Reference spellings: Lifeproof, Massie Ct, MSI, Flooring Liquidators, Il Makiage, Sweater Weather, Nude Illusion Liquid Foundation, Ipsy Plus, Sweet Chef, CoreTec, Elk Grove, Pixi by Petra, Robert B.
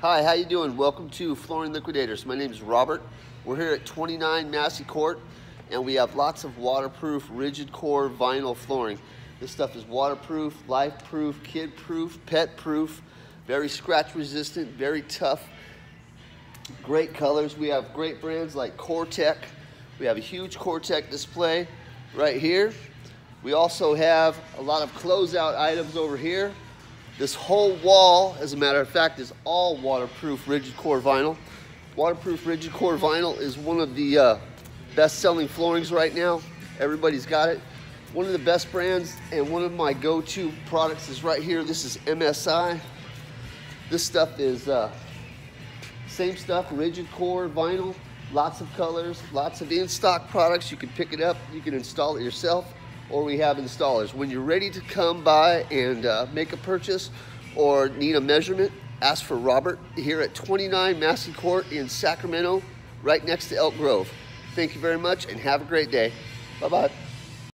Hi, how you doing? Welcome to Flooring Liquidators. My name is Robert. We're here at 29 Massey Court, and we have lots of waterproof, rigid core vinyl flooring. This stuff is waterproof, life-proof, kid-proof, pet-proof, very scratch-resistant, very tough, great colors. We have great brands like CoreTec. We have a huge CoreTec display right here. We also have a lot of closeout items over here. This whole wall, as a matter of fact, is all waterproof rigid core vinyl. Waterproof rigid core vinyl is one of the best-selling floorings right now. Everybody's got it. One of the best brands and one of my go-to products is right here. This is MSI. This stuff is same stuff, rigid core vinyl. Lots of colors, lots of in-stock products. You can pick it up, you can install it yourself, or we have installers. When you're ready to come by and make a purchase or need a measurement, ask for Robert here at 29 Massey Court in Sacramento, right next to Elk Grove. Thank you very much and have a great day. Bye-bye.